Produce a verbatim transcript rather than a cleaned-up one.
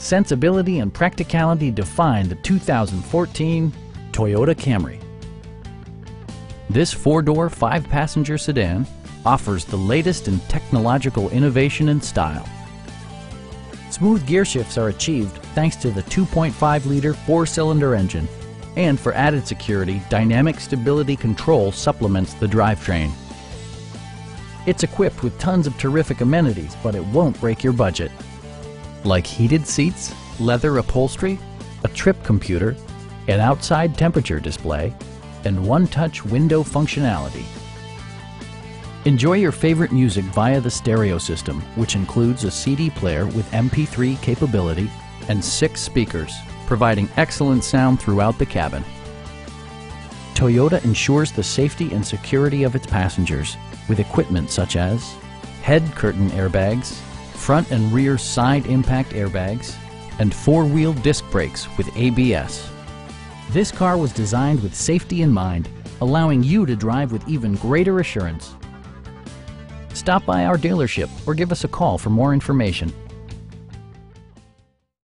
Sensibility and practicality define the two thousand fourteen Toyota Camry. This four-door, five-passenger sedan offers the latest in technological innovation and style. Smooth gear shifts are achieved thanks to the two point five liter four-cylinder engine, and for added security, dynamic stability control supplements the drivetrain. It's equipped with tons of terrific amenities, but it won't break your budget, like heated seats, leather upholstery, a trip computer, an outside temperature display, and one-touch window functionality. Enjoy your favorite music via the stereo system, which includes a C D player with M P three capability and six speakers, providing excellent sound throughout the cabin. Toyota ensures the safety and security of its passengers with equipment such as head curtain airbags, front and rear side impact airbags, and four-wheel disc brakes with A B S. This car was designed with safety in mind, allowing you to drive with even greater assurance. Stop by our dealership or give us a call for more information.